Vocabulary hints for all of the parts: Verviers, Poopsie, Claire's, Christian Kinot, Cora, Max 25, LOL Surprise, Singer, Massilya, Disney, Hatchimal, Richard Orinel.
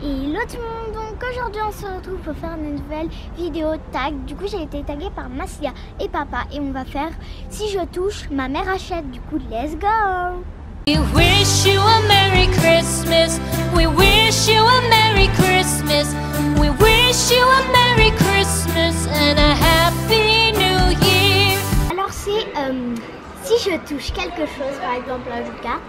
Hello tout le monde, donc aujourd'hui on se retrouve pour faire une nouvelle vidéo tag. Du coup j'ai été taguée par Massilya et papa et on va faire si je touche ma mère achète. Du coup let's go. We wish you a Merry Christmas, we wish you a Merry Christmas, we wish you a Merry Christmas and a Happy New Year. Alors c'est si je touche quelque chose, par exemple un jeu de cartes,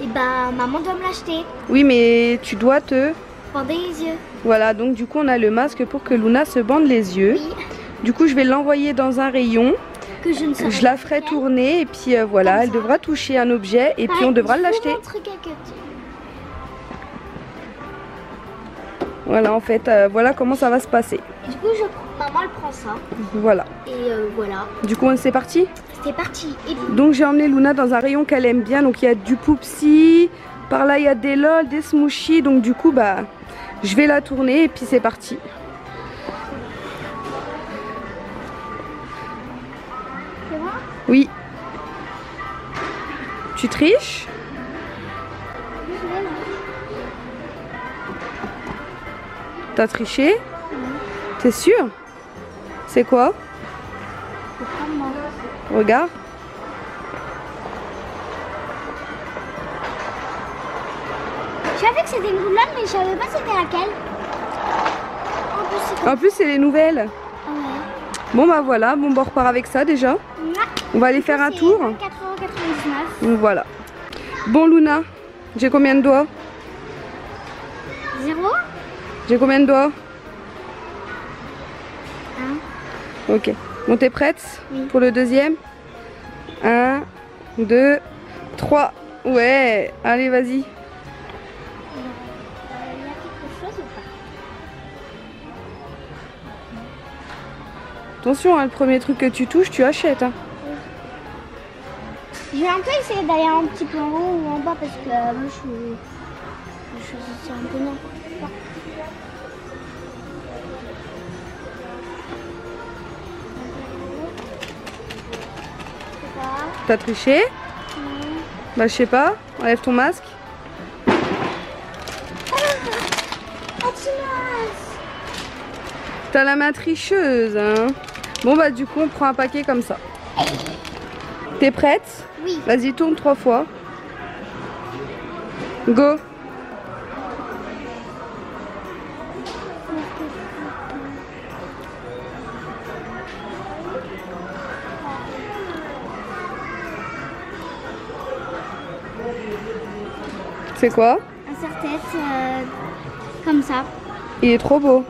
et bah maman doit me l'acheter. Oui mais tu dois te bander les yeux. Voilà, donc du coup on a le masque pour que Luna se bande les yeux. Oui. Du coup je vais l'envoyer dans un rayon, que je la ferai tourner et puis voilà, elle devra toucher un objet et puis on devra l'acheter. Voilà, en fait, voilà comment ça va se passer. Et du coup maman elle prend ça. Voilà. Et voilà. Du coup c'est parti. C'est parti. Et donc j'ai emmené Luna dans un rayon qu'elle aime bien, donc il y a du Poopsie. Par là, il y a des LOL, des smooshies, donc du coup, bah, je vais la tourner et puis c'est parti. C'est bon ? Oui. Tu triches ? T'as triché ? Oui. T'es sûre ? C'est quoi ? Regarde. Je savais que c'était une boule, mais je savais pas c'était laquelle. En plus c'est les nouvelles. Ouais. Bon bah voilà, bon bah on repart avec ça déjà. Ouais. On va aller faire un tour. 4,99€. Voilà. Bon Luna, j'ai combien de doigts? 0. J'ai combien de doigts? 1. Ok. Bon t'es prête? Oui. Pour le deuxième? 1, 2, 3. Ouais, allez vas-y. Attention, hein, le premier truc que tu touches, tu achètes. Hein. Je vais un peu essayer d'aller un petit peu en haut ou en bas parce que moi je suis un peu n'importe quoi. T'as triché? Mmh. Bah je sais pas, enlève ton masque. T'as la main tricheuse, hein. Bon bah du coup on prend un paquet comme ça. T'es prête? Oui. Vas-y tourne 3 fois. Go. C'est quoi? Un serre-tête comme ça. Il est trop beau. Ouais.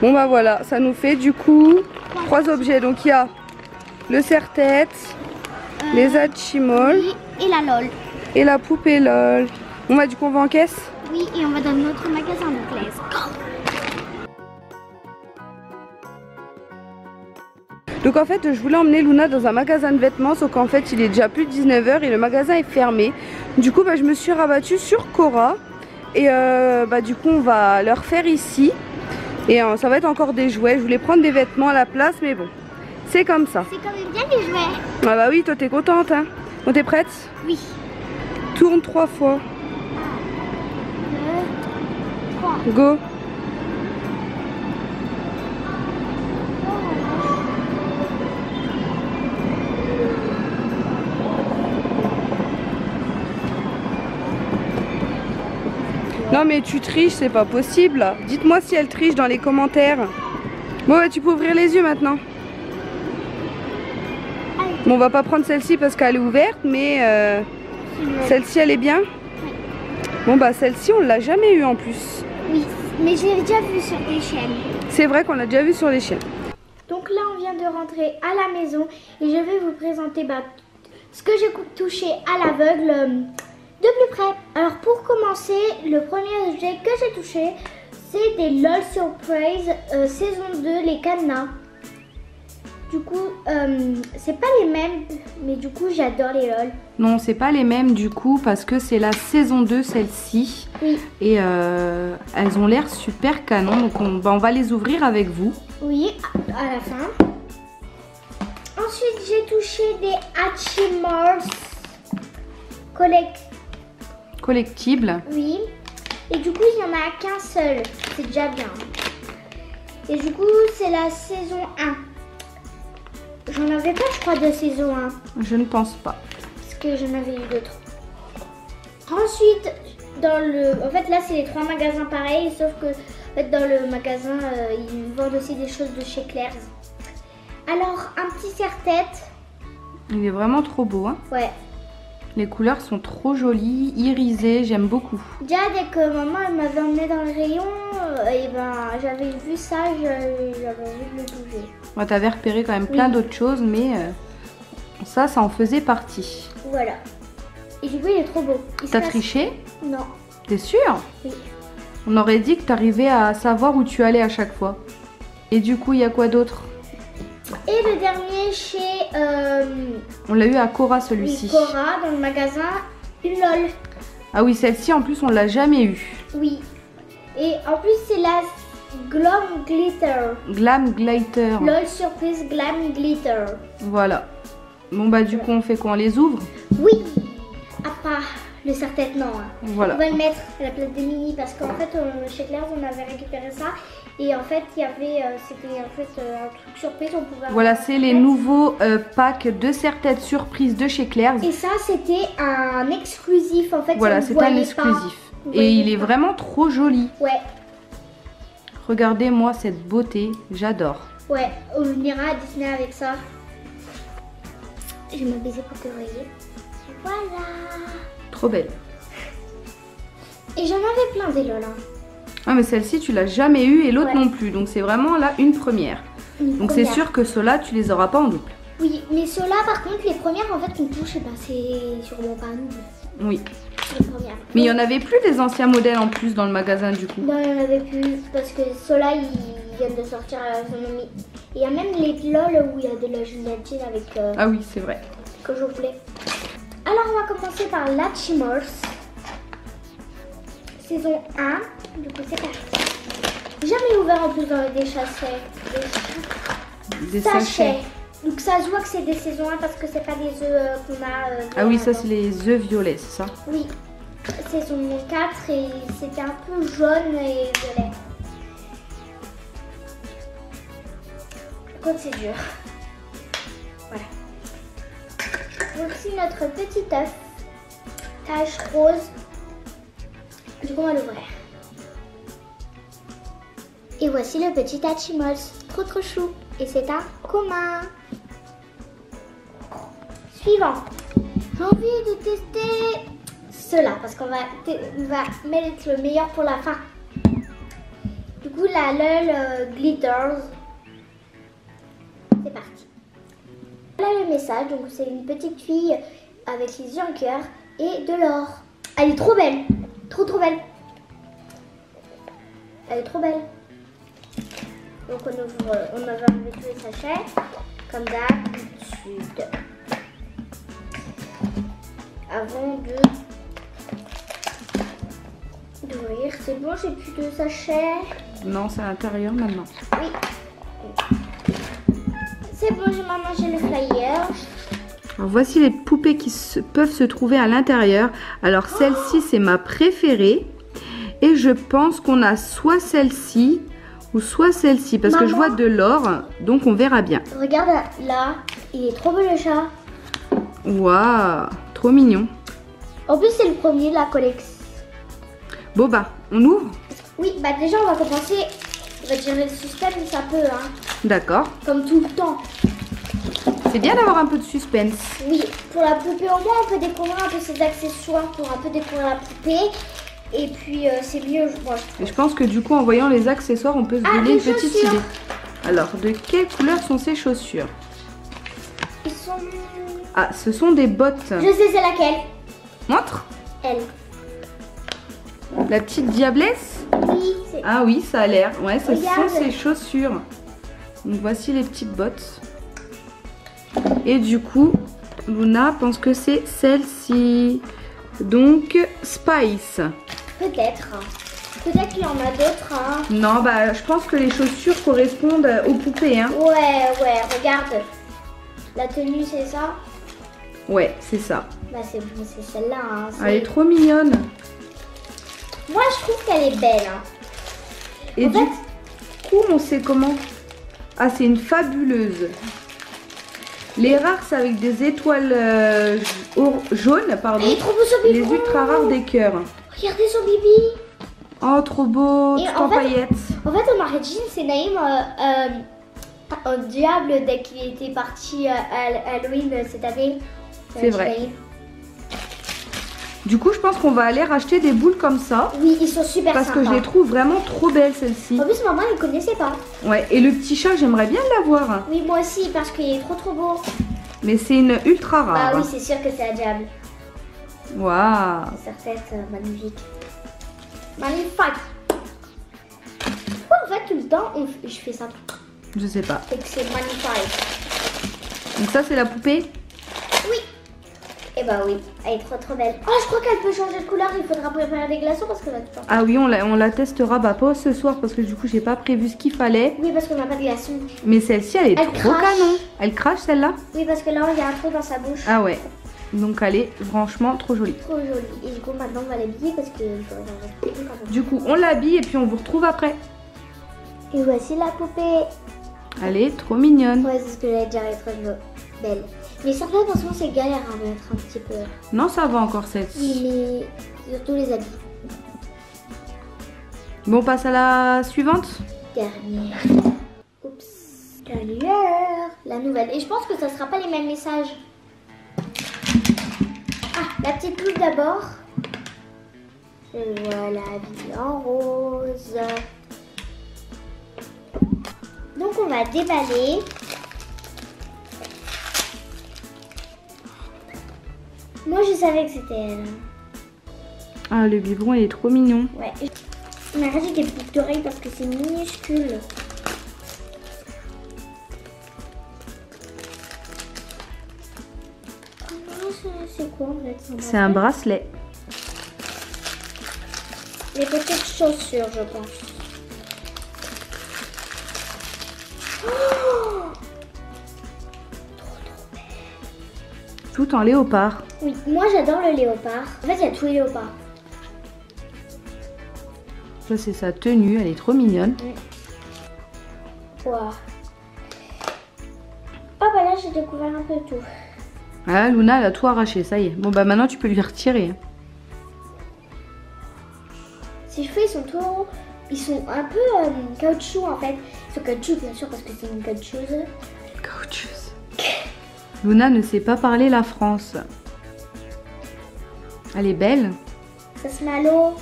Bon bah voilà, ça nous fait du coup 3 objets. Donc il y a le serre-tête, les Hatchimal, oui, et la LOL. Et la poupée LOL. Bon bah du coup on va en caisse. Oui, et on va dans notre magasin de Claire's. Donc en fait je voulais emmener Luna dans un magasin de vêtements, sauf qu'en fait il est déjà plus de 19h et le magasin est fermé. Du coup bah, je me suis rabattue sur Cora. Et bah du coup on va leur faire ici. Et ça va être encore des jouets. Je voulais prendre des vêtements à la place, mais bon, c'est comme ça. C'est quand même bien les jouets. Ah bah oui, toi t'es contente, hein. Bon, t'es prête? Oui. Tourne 3 fois. 1, 2, 3. Go. Non mais tu triches, c'est pas possible. Dites-moi si elle triche dans les commentaires. Bon bah tu peux ouvrir les yeux maintenant. Bon on va pas prendre celle-ci parce qu'elle est ouverte, mais celle-ci elle est bien. Oui. Bon bah celle-ci on l'a jamais eue en plus. Oui, mais je l'ai déjà vue sur des chaînes. C'est vrai qu'on l'a déjà vue sur les chaînes. Donc là on vient de rentrer à la maison et je vais vous présenter bah, ce que j'ai touché à l'aveugle. De plus près. Alors pour commencer, le premier objet que j'ai touché, c'est des LOL Surprise saison 2, les cadenas. Du coup, c'est pas les mêmes, mais du coup j'adore les LOL. Non, c'est pas les mêmes du coup parce que c'est la saison 2 celle-ci. Oui. Et elles ont l'air super canon, donc on va les ouvrir avec vous. Oui, à la fin. Ensuite j'ai touché des Hatchimals collectibles. Oui. Et Et du coup, il n'y en a qu'un seul. C'est déjà bien. Et du coup, c'est la saison 1. J'en avais pas, je crois, de saison 1. Je ne pense pas. Parce que j'en avais eu d'autres. Ensuite, dans le... En fait, là, c'est les trois magasins pareils, sauf que en fait, dans le magasin, ils vendent aussi des choses de chez Claire's. Alors, un petit serre-tête. Il est vraiment trop beau, hein. Ouais. Les couleurs sont trop jolies, irisées, j'aime beaucoup. Déjà, dès que maman m'avait emmené dans le rayon, et ben, j'avais vu ça, j'avais envie de le bouger. Ouais, t'avais repéré quand même plein d'autres choses, mais ça, ça en faisait partie. Voilà. Et du coup, il est trop beau. T'as triché? Non. T'es sûre? Oui. On aurait dit que t'arrivais à savoir où tu allais à chaque fois. Et du coup, il y a quoi d'autre? Et le dernier chez... on l'a eu à Cora celui-ci. Cora, dans le magasin LOL. Ah oui, celle-ci en plus on l'a jamais eue. Oui. Et en plus c'est la Glam Glitter. Glam Glitter. LOL Surprise Glam Glitter. Voilà. Bon bah du coup on fait quoi? On les ouvre? Oui. À part le serre-tête, non. Hein. Voilà. On va le mettre à la place des mini parce qu'en fait chez Claire's on avait récupéré ça. Et en fait, il y avait, c'était en fait un truc surprise, on pouvait... Voilà, c'est les nouveaux packs de serre-tête surprise de chez Claire's. Et ça, c'était un exclusif, en fait. Voilà, c'était un exclusif. Et il est vraiment trop joli. Ouais. Regardez-moi cette beauté, j'adore. Ouais, on ira à Disney avec ça. Je vais me baiser pour que vous voyez. Voilà. Trop belle. Et j'en avais plein des Lola. Ah mais celle-ci tu l'as jamais eue et l'autre non plus, donc c'est vraiment là une première. Donc c'est sûr que ceux-là tu les auras pas en double. Oui, mais ceux-là par contre les premières en fait qu'on touche, ben, c'est sûrement pas nous. Oui. Les premières. Mais il y en avait plus des anciens modèles en plus dans le magasin du coup. Non, il y en avait plus parce que ceux-là ils viennent de sortir. Il y a même les LOL où il y a de la gélatine avec. Ah oui c'est vrai. Que je voulais. Alors on va commencer par la Hatchimal. Saison 1. Du coup, c'est parti. Jamais ouvert en plus dans des sachets. Des sachets. Donc, ça se voit que c'est des saisons 1 parce que c'est pas des œufs qu'on a. Ah oui, ça, c'est les œufs violets, c'est ça? Oui. Saison 4 et c'était un peu jaune et violet. Par contre, c'est dur. Voilà. Voici notre petit œuf. Tache rose. Du coup, on va l'ouvrir. Et voici le petit Hatchimal, trop chou. Et c'est un commun. Suivant. J'ai envie de tester cela parce qu'on va mettre le meilleur pour la fin. Du coup, la LOL Glitters. C'est parti. Voilà le message. Donc, c'est une petite fille avec les yeux en cœur et de l'or. Elle est trop belle. Trop belle. Elle est trop belle. Donc on ouvre, on avait enlevé tous les sachets, comme d'habitude. Avant d'ouvrir, c'est bon, j'ai plus de sachets. Non, c'est à l'intérieur maintenant. Oui. C'est bon, j'ai mangé le flyer. Alors voici les poupées qui peuvent se trouver à l'intérieur. Alors celle-ci, c'est ma préférée. Et je pense qu'on a soit celle-ci ou soit celle-ci. Parce que je vois de l'or, donc on verra bien. Regarde là, il est trop beau le chat. Waouh, trop mignon. En plus, c'est le premier de la collection. Bon bah, on ouvre? Oui, bah déjà on va commencer. On va gérer le suspense, ça peut. Hein. D'accord. Comme tout le temps. C'est bien d'avoir un peu de suspense. Oui, pour la poupée au moins on peut découvrir un peu ses accessoires pour un peu découvrir la poupée. Et puis c'est mieux, moi, je pense. Et je pense que du coup en voyant les accessoires on peut se donner une petite idée. Alors de quelle couleur sont ces chaussures? Ils sont... Ah, ce sont des bottes. Je sais c'est laquelle. Montre. Elle. La petite diablesse? Oui. Ah oui, ça a l'air. Ouais, ce sont ces chaussures. Donc voici les petites bottes. Et du coup, Luna pense que c'est celle-ci. Donc, Spice. Peut-être. Peut-être qu'il y en a d'autres. Hein. Non, bah, je pense que les chaussures correspondent aux poupées. Hein. Ouais, regarde. La tenue, c'est ça? Ouais, c'est ça. Bah, c'est celle-là. Hein. Elle est trop mignonne. Moi, je trouve qu'elle est belle. Hein. Et en du fait... coup, on sait comment. Ah, c'est une fabuleuse. Les rares, c'est avec des étoiles jaunes, pardon. Et trop beau, son bibi. Les ultra rares des cœurs. Regardez son bibi. Oh, trop beau, tout en paillettes. En fait, on arrête Jean, c'est Naïm. Un diable dès qu'il était parti à Halloween cette année. C'est vrai. Du coup, je pense qu'on va aller racheter des boules comme ça. Oui, ils sont super sympas. Parce que je les trouve vraiment trop belles, celles-ci. En plus, maman, elle ne connaissait pas. Ouais, et le petit chat, j'aimerais bien l'avoir. Oui, moi aussi, parce qu'il est trop trop beau. Mais c'est une ultra rare. Ah oui, c'est sûr que c'est un diable. Waouh. C'est certain, magnifique. Magnifique. Pourquoi en fait, tout le temps, je fais ça? Je sais pas. Et que c'est magnifique. Donc ça, c'est la poupée? Oui. Et bah oui, elle est trop trop belle. Oh, je crois qu'elle peut changer de couleur, il faudra préparer des glaçons parce que là, tu... Ah oui, on la testera, bah pas ce soir parce que du coup, j'ai pas prévu ce qu'il fallait. Oui, parce qu'on n'a pas de glaçons. Mais celle-ci, elle est trop canon. Elle crache celle-là? Oui, parce que là, il y a un trou dans sa bouche. Ah ouais. Donc elle est franchement trop jolie. Trop jolie. Et du coup, maintenant, on va l'habiller parce que... Du coup, on l'habille et puis on vous retrouve après. Et voici la poupée. Elle est trop mignonne. Ouais, c'est ce que j'allais dire, elle est trop belle. Mais surtout, attention, c'est galère à mettre un petit peu. Non, ça va encore celle-ci. Mais surtout les habits. Bon, on passe à la suivante. Dernière. Oups. Dernière. La nouvelle. Et je pense que ça sera pas les mêmes messages. Ah, la petite loupe d'abord. Je vois la vie en rose. Donc on va déballer. Moi je savais que c'était elle. Ah, le biberon il est trop mignon. Ouais. On a rajouté des boucles d'oreilles parce que c'est minuscule. C'est quoi en fait? C'est un bracelet. Les petites chaussures je pense. Tout en léopard. Oui, moi j'adore le léopard. En fait, il y a tous les léopards. Ça, c'est sa tenue, elle est trop mignonne. Mmh. Wow. Oh, bah là, j'ai découvert un peu tout. Ah, Luna, elle a tout arraché, ça y est. Bon, bah maintenant, tu peux lui retirer. Ses cheveux, ils sont trop... Ils sont un peu caoutchouc, en fait. Ils sont caoutchouc, bien sûr, parce que c'est une caoutchouc. Caoutchouc. Luna ne sait pas parler la France. Elle est belle. Ça se met à l'eau.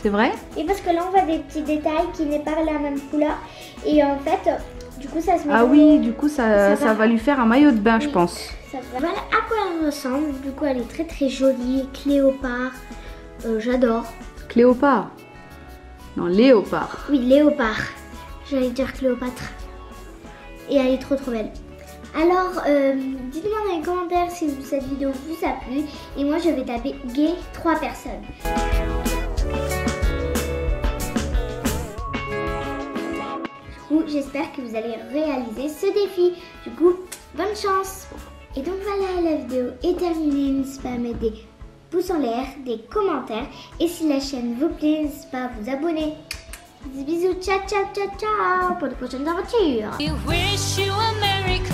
C'est vrai? Et parce que là, on voit des petits détails qui n'est pas la même couleur. Et en fait, du coup, ça se met à l'eau. Ah oui, du coup, ça va lui faire un maillot de bain, oui, je pense. Ça va. Voilà à quoi elle ressemble. Du coup, elle est très très jolie. Cléopard. J'adore. Cléopard? Non, léopard. Oui, léopard. J'allais dire Cléopâtre. Et elle est trop trop belle. Alors, dites-moi dans les commentaires si cette vidéo vous a plu. Et moi, je vais taper « gay 3 personnes ». Du coup, j'espère que vous allez réaliser ce défi. Du coup, bonne chance. Et donc voilà, la vidéo est terminée. N'hésitez pas à mettre des pouces en l'air, des commentaires. Et si la chaîne vous plaît, n'hésitez pas à vous abonner. Des bisous, ciao, ciao, ciao, ciao, pour les prochaines aventures. We wish you a Merry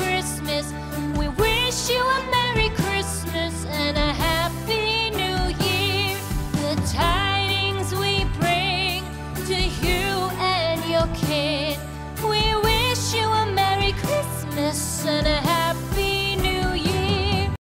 Christmas. We wish you a Merry Christmas and a Happy New Year. The tidings we bring to you and your kids.